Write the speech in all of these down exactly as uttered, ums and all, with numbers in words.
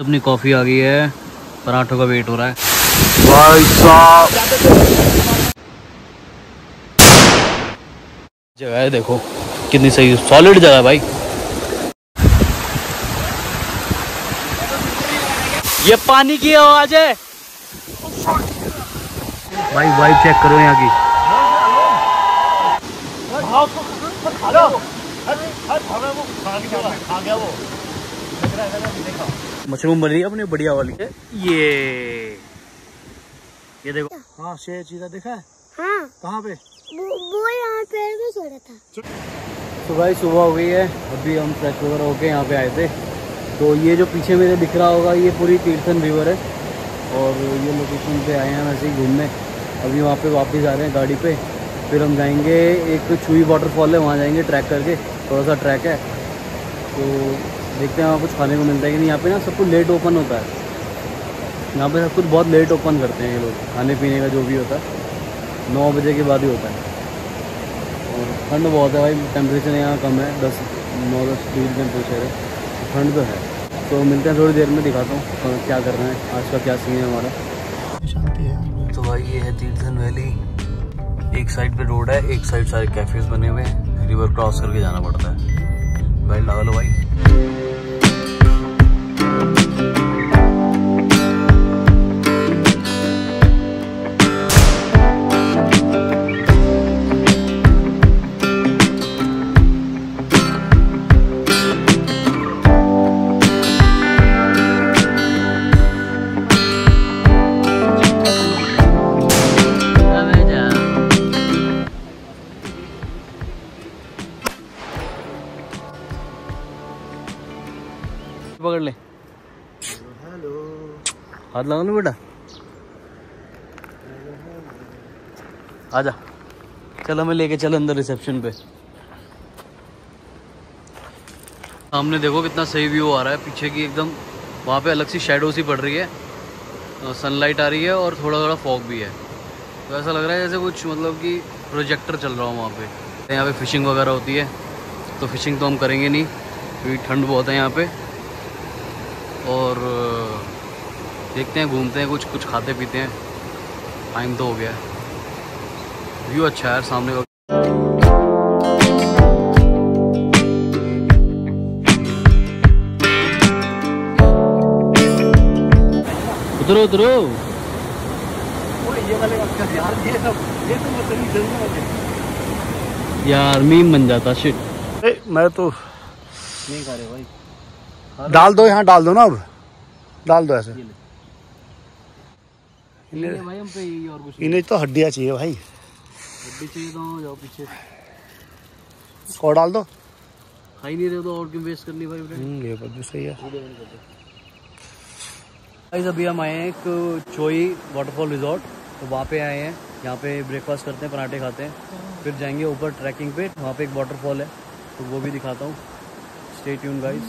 अपनी कॉफ़ी आ गई है, पराठों का वेट हो रहा है भाई साहब। जगह है, देखो कितनी सही सॉलिड जगह है भाई। ये पानी की आवाज है भाई, वाइब चेक करो यहाँ की। मशरूम बन रही है अपनी बढ़िया वाली। ये ये देखो। हाँ शेर चीता देखा है। हाँ। कहाँ पे? वो वो यहाँ पेड़ में सो रहा था। तो भाई सुबह हो गई है, अभी हम फ्रेश वगैरह होके यहाँ पे आए थे। तो ये जो पीछे मेरे दिख रहा होगा ये पूरी तीर्थन रिवर है, और ये लोकेशन पे आए हैं वैसे ही घूमने। अभी वहाँ पे वापस आ रहे हैं गाड़ी पे, फिर हम जाएंगे एक छुई वाटरफॉल है वहाँ जाएंगे ट्रैक करके, थोड़ा सा ट्रैक है तो देखते हैं वहाँ कुछ खाने को मिलता है कि नहीं। यहाँ पे ना सब कुछ लेट ओपन होता है, यहाँ पे सब कुछ बहुत लेट ओपन करते हैं ये लोग। खाने पीने का जो भी होता है नौ बजे के बाद ही होता है। और ठंड बहुत है भाई, टेम्परेचर यहाँ कम है, दस नौ दस डिग्री टेम्परेचर है, ठंड तो है। तो मिलते हैं थोड़ी देर में, दिखाता हूँ क्या कर रहे हैं, आज का क्या सीन है हमारा। शांति है। तो भाई ये है तीर्थन वैली, एक साइड पे रोड है, एक साइड सारे कैफेज बने हुए हैं, रिवर क्रॉस करके जाना पड़ता है भाई। लगा लो भाई। पकड़ ले। हेलो। हाथ लगा लो बेटा। आजा, चलो मैं लेके चलो अंदर रिसेप्शन पे। सामने देखो कितना सही व्यू आ रहा है, पीछे की एकदम वहाँ पे अलग सी शेडो सी पड़ रही है, तो सनलाइट आ रही है और थोड़ा थोड़ा फॉग भी है। तो ऐसा लग रहा है जैसे कुछ मतलब कि प्रोजेक्टर चल रहा हो वहाँ पे। यहाँ पे फिशिंग वगैरह होती है, तो फिशिंग तो हम करेंगे नहीं क्योंकि ठंड बहुत है यहाँ पे। और देखते हैं, घूमते हैं, कुछ कुछ खाते पीते हैं। टाइम तो हो गया है, व्यू अच्छा है सामने का। उतरो उतरो। ये वाले का यार, ये सब ये तो मतलब जरूर यार मीम बन जाता शिट। ए, मैं तो नहीं खा रहे भाई। डाल दो, यहाँ डाल दो ना, अब डाल दो ऐसे। इन्हें तो हड्डियाँ चाहिए भाई, हड्डी चाहिए। तो जाओ पीछे और डाल दो। खा ही नहीं रहे तो और क्यों वेस्ट करनी भाई। ये बात भी सही है। गाइस अभी हम आए हैं एक छोई वाटरफॉल रिजॉर्ट, तो वहाँ पे आए हैं। यहाँ पे ब्रेकफास्ट करते हैं, पराठे खाते हैं, फिर जाएंगे ऊपर ट्रैकिंग पे। वहाँ पे एक वाटरफॉल है तो वो भी दिखाता हूँ। Stay tune guys.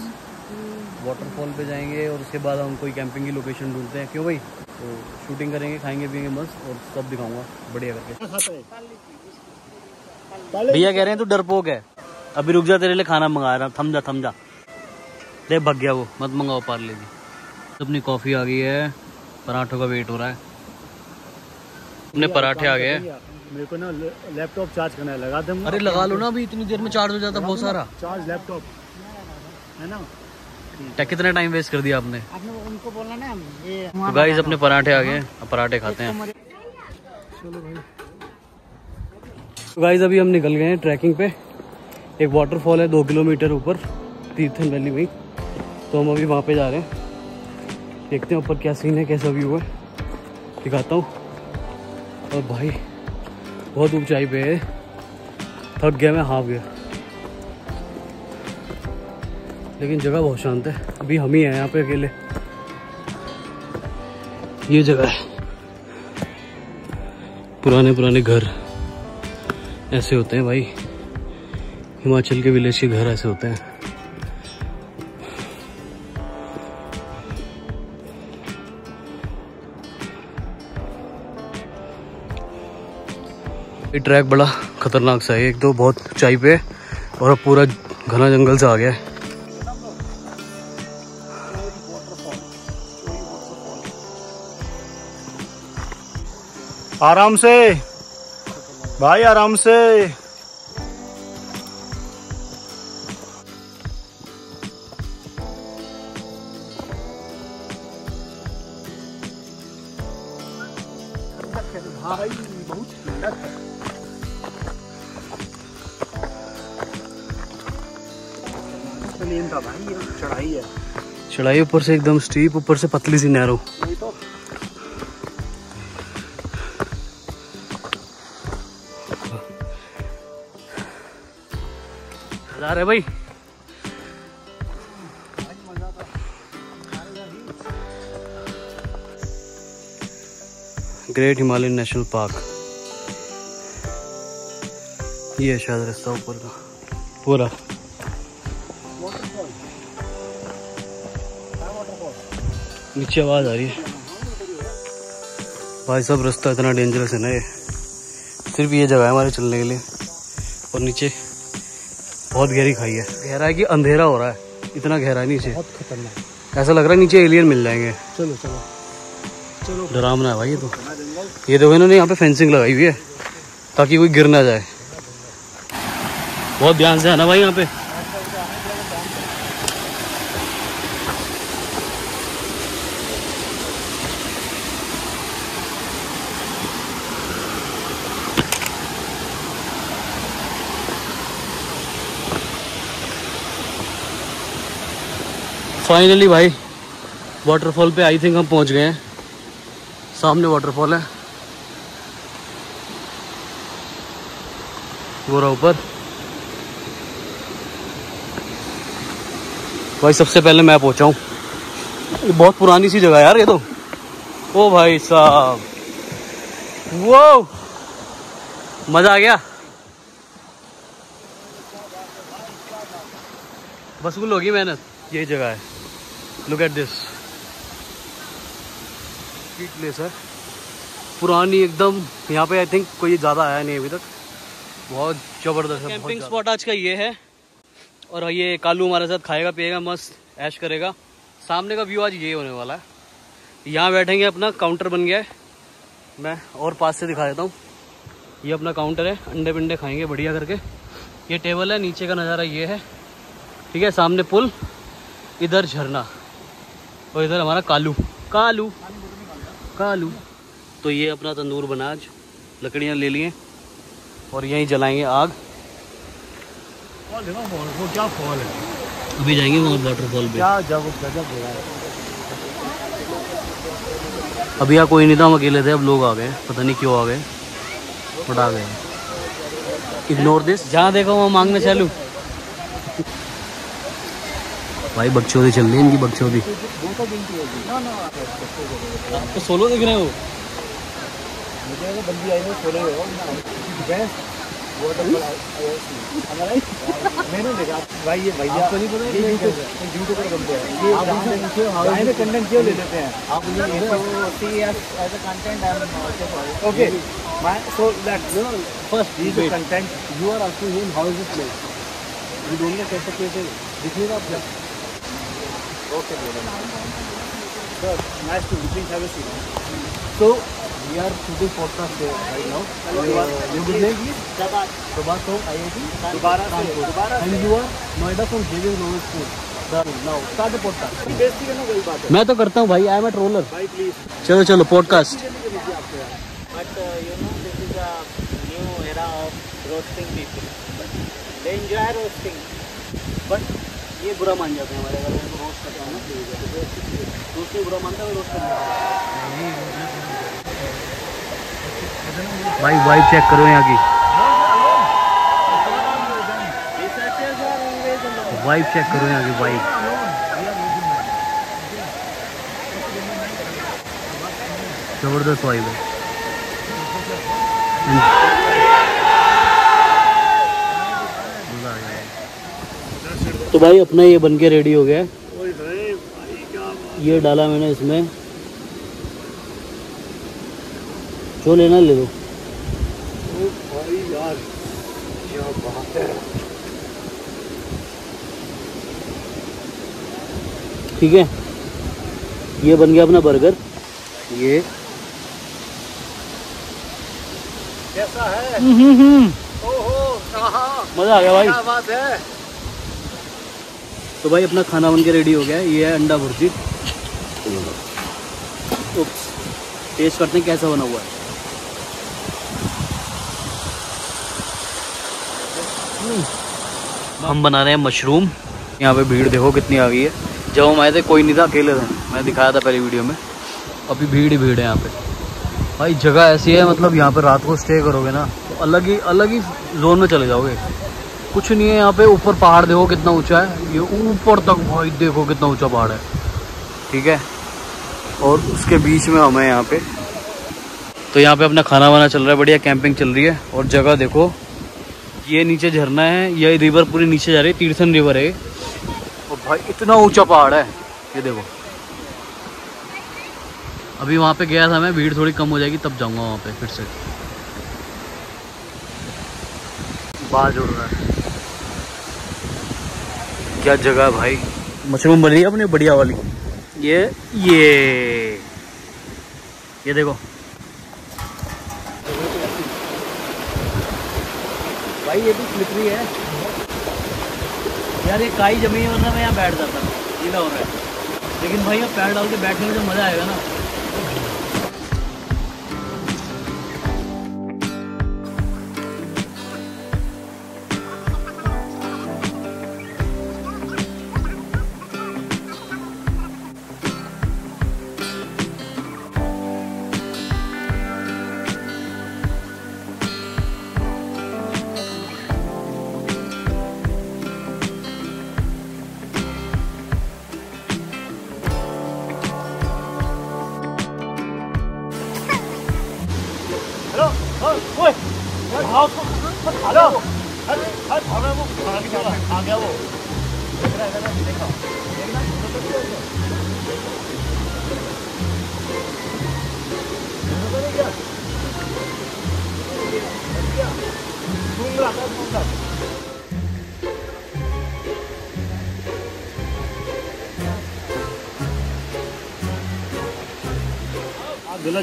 वाटरफॉल पे जाएंगे और उसके बाद हम कोई कैंपिंग की लोकेशन ढूंढते हैं, क्यों भाई। तो शूटिंग करेंगे, खाएंगे पिएंगे मस्त, और सब दिखाऊंगा बढ़िया करके। भैया कह रहे हैं तू डरपोक है। अभी रुक जा, तेरे लिए खाना मंगा रहा हूँ। थम जा थम जा, दे भग गया वो। मत मंगाओ पार्ले जी। अपनी कॉफ़ी आ गई है, पराठों का वेट हो रहा है। अपने पराठे आ गए हैं। मेरे को ना लैपटॉप चार्ज करना है, लगा दूंगा। अरे लगा लो ना, अभी इतनी देर में चार्ज हो जाता बहुत सारा। चार्ज लैपटॉप है ना। कितना टाइम वेस्ट कर दिया आपने, आपने उनको बोला ना। ये तो गाइस अपने पराठे आ गए, अब पराठे खाते हैं। चलो भाई। तो गाइस अभी हम निकल गए हैं ट्रैकिंग पे। एक वाटरफॉल है दो किलोमीटर ऊपर तीर्थन वैली में, तो हम अभी वहाँ पे जा रहे हैं। देखते हैं ऊपर क्या सीन है, कैसा व्यू है, दिखाता हूँ। और भाई बहुत ऊँचाई पे है, थक गया मैं, हाँफ गया। लेकिन जगह बहुत शांत है, अभी हम ही हैं यहाँ पे अकेले। ये जगह है, पुराने पुराने घर ऐसे होते हैं भाई, हिमाचल के विलेज के घर ऐसे होते हैं। ये ट्रैक बड़ा खतरनाक सा है, एक तो बहुत ऊंचाई पे है और अब पूरा घना जंगल से आ गया है। आराम से भाई, आराम से। भाई बहुत सुंदर है। भाई ये चढ़ाई है, चढ़ाई ऊपर से एकदम स्टीप, ऊपर से पतली सी नैरो। तो है भाई ग्रेट हिमालयन नेशनल पार्क। ये शायद रास्ता ऊपर का पूरा नीचे आवाज आ रही है भाई साहब। रास्ता इतना डेंजरस है ना, ये सिर्फ ये जगह है हमारे चलने के लिए। और नीचे बहुत गहरी खाई है, गहरा है कि अंधेरा हो रहा है, इतना गहरा है नीचे, बहुत खतरनाक। ऐसा लग रहा है नीचे एलियन मिल जाएंगे। चलो चलो चलो, डरावना है भाई ये तो। ये देखो इन्होंने यहाँ पे फेंसिंग लगाई हुई है ताकि कोई गिर ना जाए। बहुत ध्यान से है ना भाई यहाँ पे। फाइनली भाई वाटरफॉल पे आई थिंक हम पहुंच गए हैं। सामने वाटरफॉल है, वो रहा ऊपर। भाई सबसे पहले मैं पहुंचा हूँ। बहुत पुरानी सी जगह है यार ये तो। ओ भाई साहब, वो मज़ा आ गया। वसूल होगी मेहनत। यही जगह है, look at this. Street place है पुरानी एकदम। यहाँ पे आई थिंक कोई ज़्यादा आया नहीं अभी तक। बहुत ज़बरदस्त है कैंपिंग स्पॉट आज का ये है। और ये कालू हमारे साथ खाएगा पिएगा, मस्त ऐश करेगा। सामने का व्यू आज ये होने वाला है। यहाँ बैठेंगे, अपना काउंटर बन गया है। मैं और पास से दिखा देता हूँ। ये अपना काउंटर है, अंडे पिंडे खाएंगे बढ़िया करके। ये टेबल है, नीचे का नज़ारा ये है, ठीक है। सामने पुल, इधर झरना, और इधर हमारा कालू कालू कालू। तो ये अपना तंदूर बना आज, लकड़ियाँ ले लिए और यहीं जलाएंगे आग। फॉल है ना, फॉल वो क्या फॉल है। अभी जाएंगे वहाँ वाटरफॉल पे। क्या जब गजब हो रहा है। अभी यहाँ कोई नहीं था, हम अकेले थे। अब लोग आ गए, पता नहीं क्यों आ गए, बट आ गए। Ignore this. जहाँ देखो वहाँ मांगना चालू। भाई बकचोदी चल रही है इनकी, बकचोदी। आपको सोलो दिख रहे हो। भाई ये भैया आपको नहीं पता, ये यूट्यूबर बनते हैं। आप इनसे कंटेंट क्यों ले लेते हैं? आप content okay so that first you content you are also him how is it place. ये दोनों कैसे कैसे दिखने का आप। Okay, sir, nice to meet you. Have a seat. So we are shooting podcast here right now. You will be here. Sabah, Sabah from I I T. Dobara, Dobara. And you are Noida from J V Normal School. Now start the podcast. Basic है ना, वही बात है। मैं तो करता हूँ भाई, I am a troller. भाई please. चलो चलो podcast. But you know this is a new era of roasting people. They enjoy roasting, but ये बुरा मान जाते हैं हमारे घर में। तो रोस्ट करते हैं ना, दूसरे बुरा मानता है, रोस्ट करते हैं। भाई वाइब चेक करो यहाँ की, वाइब चेक करो यहाँ की वाइब। जबरदस्त वाइब है। तो भाई अपना ये बन के रेडी हो गया है। ये डाला मैंने इसमें, जो लेना ले लो। ओ भाई यार क्या बात है। ठीक है, ये बन गया अपना बर्गर। ये ऐसा है। ओहो, मजा आ गया भाई, क्या बात है। तो भाई अपना खाना बनके रेडी हो गया है। ये है अंडा भुर्जी, टेस्ट करते हैं कैसा बना हुआ है। हम बना रहे हैं मशरूम। यहाँ पे भीड़ देखो कितनी आ गई है। जब हम आए थे कोई नहीं था, अकेले थे, मैंने दिखाया था पहले वीडियो में। अभी भीड़ ही भीड़ है यहाँ पे भाई। जगह ऐसी है, मतलब यहाँ पे रात को स्टे करोगे ना तो अलग ही अलग ही जोन में चले जाओगे। कुछ नहीं है यहाँ पे। ऊपर पहाड़ देखो कितना ऊंचा है, ये ऊपर तक भाई देखो कितना ऊँचा पहाड़ है, ठीक है। और उसके बीच में हमें यहाँ पे, तो यहाँ पे अपना खाना वाना चल रहा है, बढ़िया कैंपिंग चल रही है। और जगह देखो, ये नीचे झरना है, ये रिवर पूरी नीचे जा रही है, तीर्थन रिवर है। और भाई इतना ऊंचा पहाड़ है, ये देखो। अभी वहाँ पे गया था मैं, भीड़ थोड़ी कम हो जाएगी तब जाऊँगा वहाँ पे फिर से। बाज उड़ रहा है, क्या जगह है भाई। मशरूम बन रही है अपनी बढ़िया वाली, ये ये ये देखो भाई, ये भी स्लिपरी है यार। ये काई जमी है, वरना मैं यहाँ बैठ जाता हूँ, गीला हो रहा है। लेकिन भाई अब पैर डाल के बैठने में जो मज़ा आएगा ना।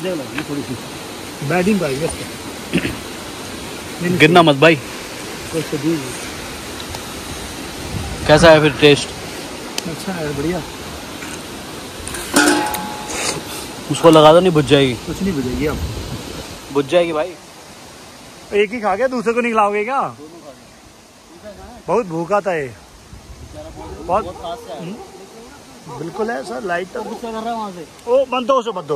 जगह लगी थोड़ी सी बैटिंग भाई, बस गिरना मत भाई। कैसा है फिर टेस्ट? अच्छा है, बढ़िया। उसको लगा दो, नहीं बुझ जाएगी। कुछ नहीं बुझेगी, अब बुझ जाएगी भाई। एक ही खा गया, दूसरे को नहीं खिलाओगे क्या? बहुत भूखा था ये, बहुत, बहुत बिल्कुल है सर। लाइट तक गुस्सा कर रहा है वहाँ से। ओ मत दो उसे, मत दो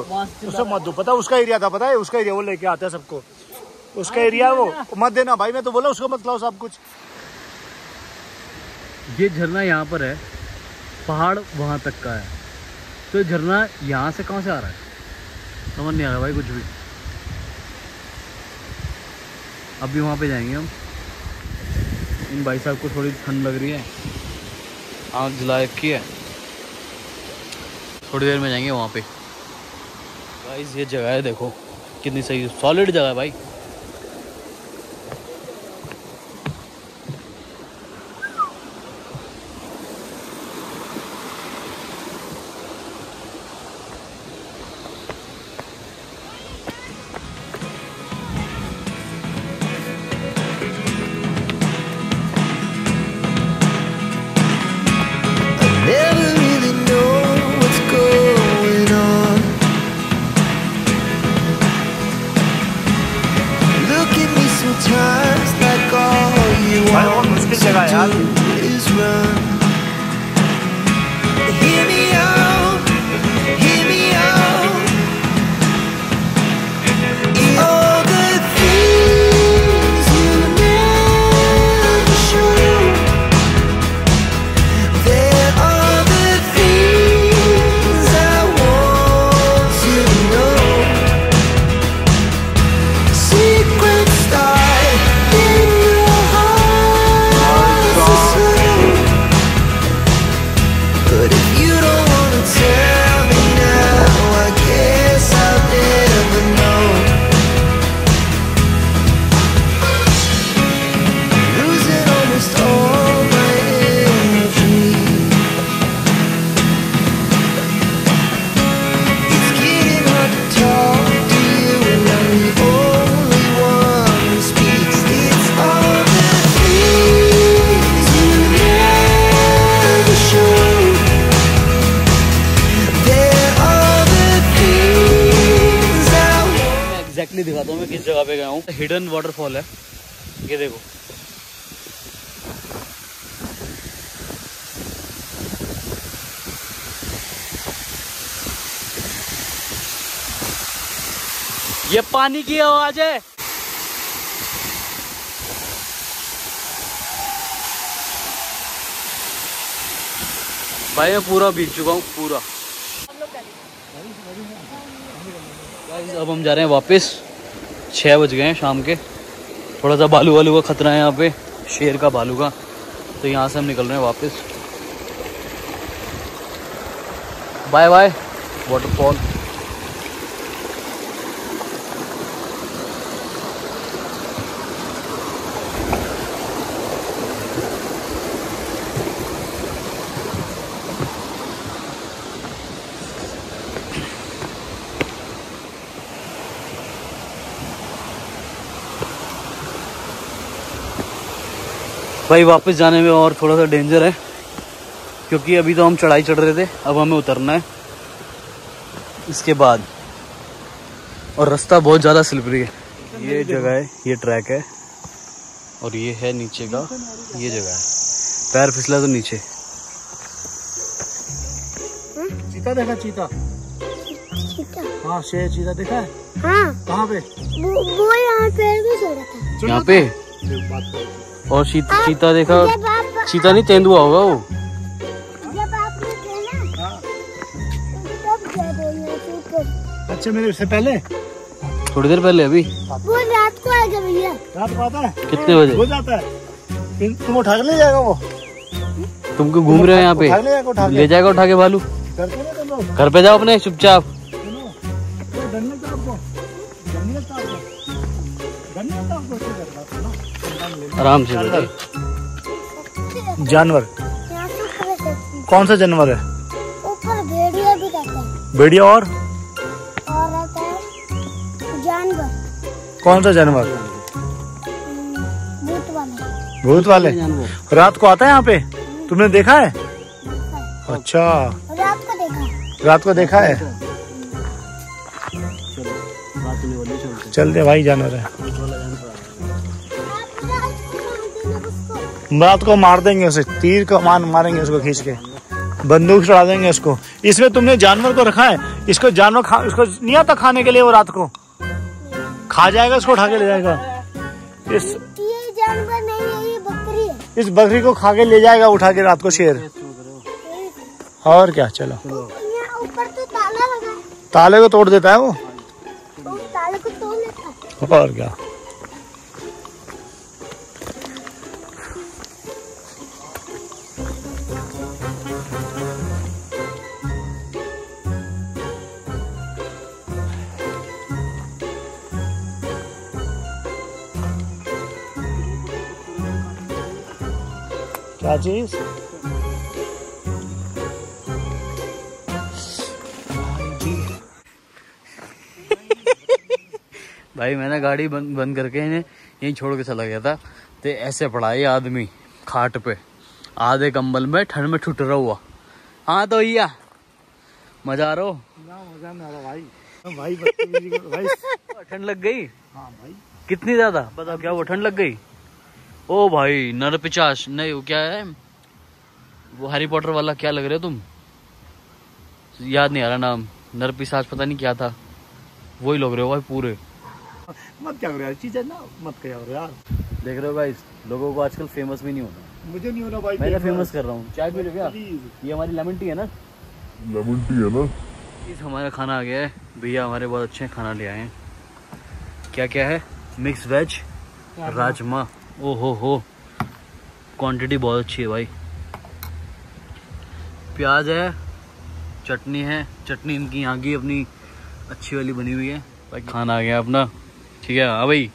उसे, मत दो। पता है उसका एरिया था, पता है उसका एरिया, वो लेके आता है सबको, उसका एरिया। वो मत देना भाई, मैं तो बोला उसको मत खिलाओ सब कुछ। ये झरना यहाँ पर है, पहाड़ वहाँ तक का है। तो झरना यहाँ से कहाँ से आ रहा है समझ नहीं आ रहा भाई कुछ भी। अभी वहाँ पे जाएंगे हम। इन भाई साहब को थोड़ी ठंड लग रही है, आँख जला रखी है। थोड़ी देर में जाएंगे वहाँ पे। गाइस ये जगह है देखो कितनी सही, सॉलिड जगह है भाई। एग्जैक्टली दिखाता हूँ मैं किस जगह पे गया हूँ। हिडन वाटरफॉल है ये, देखो ये पानी की आवाज है। भाई मैं पूरा भीग चुका हूँ पूरा। अब हम जा रहे हैं वापस, छः बज गए हैं शाम के। थोड़ा सा भालू वालू का खतरा है यहाँ पे, शेर का भालू का, तो यहाँ से हम निकल रहे हैं वापस। Bye bye waterfall. भाई वापस जाने में और थोड़ा सा डेंजर है, क्योंकि अभी तो हम चढ़ाई चढ़ रहे थे, अब हमें उतरना है इसके बाद, और रास्ता बहुत ज़्यादा स्लिपरी है। ये जगह है, ये ट्रैक है, और ये है नीचे का, ये जगह है। पैर फिसला तो नीचे चीता देखा, चीता चीता हाँ, शेर चीता देखा है हाँ। कहाँ पे? वो, वो यहाँ पे, यहाँ पे। और चीता चीता देखा, चीता नहीं तेंदुआ होगा वो। जब आपने खेला तब क्या बोलना चीता? अच्छा मेरे से पहले, थोड़ी देर पहले, अभी वो रात को आएगा भैया। रात को आता है कितने बजे? हो जाता है, तुम उठा ले जाएगा वो, तुमको घूम रहे हो यहाँ पे, ले जाएगा उठा के भालू। घर पे जाओ अपने चुपचाप। आराम से जानवर, कौन सा जानवर है? ऊपर भेड़िया भी रहता है। भेड़िया और और रहता है जानवर। कौन सा जानवर? भूत वाले। भूत वाले रात को आता है यहाँ पे, तुमने देखा है? अच्छा रात को देखा, रात को देखा है। चल दे भाई, जानवर है, रात को मार देंगे उसे, तीर का मान मारेंगे उसको, खींच के बंदूक चढ़ा देंगे उसको। इसमें तुमने जानवर को रखा है, इसको जानवर खा, इसको नहीं आता खाने के लिए, वो रात को खा जाएगा, इसको उठा के ले जाएगा। इस ये जानवर नहीं है, ये बकरी है। इस बकरी को खा के ले जाएगा उठा के रात को शेर। और क्या, चलो ऊपर तो ताला लगा है, ताले को तोड़ देता है वो, ताले को तोड़ लेता है। और क्या, क्या चीज? भाई मैंने गाड़ी बंद बंद करके इन्हें यहीं छोड़ के चला गया था, तो ऐसे पड़ा ये आदमी खाट पे, आधे कंबल में, ठंड में ठुट रहा हुआ। हाँ तो भैया मजा आ रहा हो? मजा नहीं आ रहा भाई, भाई भाई ठंड लग गई। हाँ भाई कितनी ज्यादा, पता क्या वो ठंड लग गई। ओ भाई नरपिचाश नहीं, वो क्या है वो हैरी पॉटर वाला, क्या लग रहे हो तुम? याद नहीं आ रहा नाम, नरपिशाच पता नहीं क्या था, वही लग रहे हो भाई पूरे। मत क्या करो यार, चीज़ है ना, मत क्या करो यार। देख रहे हो भाई, लोगों को आजकल फेमस भी नहीं होता। मुझे नहीं हो रहा भाई, मैं फेमस कर रहा हूँ। चाय पी लो क्या? ये हमारी लेमन टी है ना, लेमन टी है ना। हमारा खाना आ गया है, भैया हमारे बहुत अच्छे खाना ले आए हैं। क्या क्या है? मिक्स वेज राजमा, ओ हो हो, क्वांटिटी बहुत अच्छी है भाई। प्याज है, चटनी है, चटनी इनकी यहाँ की अपनी अच्छी वाली बनी हुई है भाई। खाना आ गया अपना, ठीक है। हाँ भाई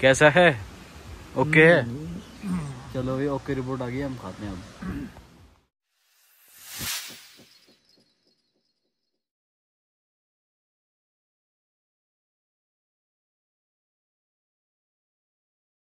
कैसा है? ओके है, चलो भाई ओके, रिपोर्ट आ गई, हम खाते हैं अब।